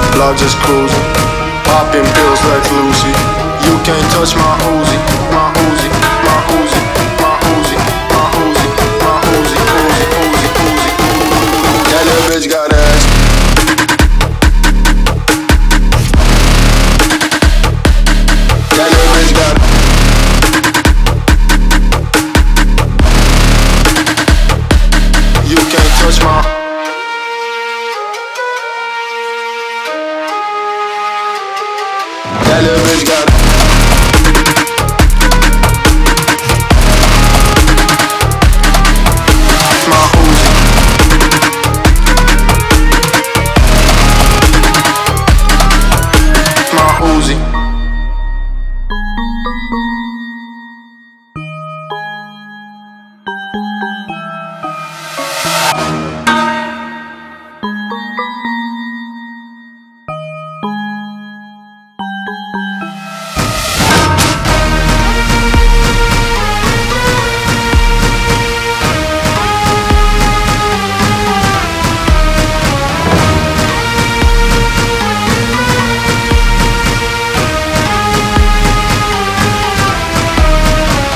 no flaw, just cruising. Popping pills like Lucy. You can't touch my Uzi, my Uzi, my Uzi, my Uzi, my Uzi, my Uzi, Uzi, Uzi, Uzi, Uzi. That little bitch got ass. That little bitch got ass. You can't touch my. That little bitch got ass. My Uzi. My Uzi.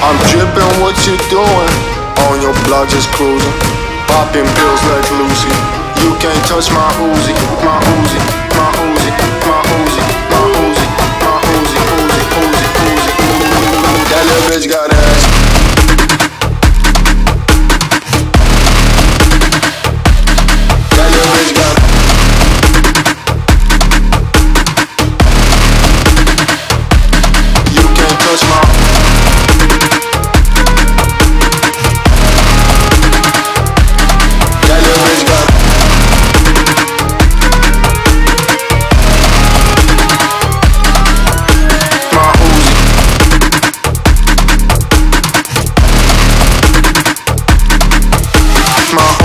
I'm dripping, what you doing? On your block, just cruising. Popping pills like Lucy. You can't touch my Uzi, my Uzi, my Uzi, my Uzi, my Uzi, my Uzi, Uzi, Uzi, Uzi, Uzi. That little bitch got ass. That little bitch got ass. You can't touch my. My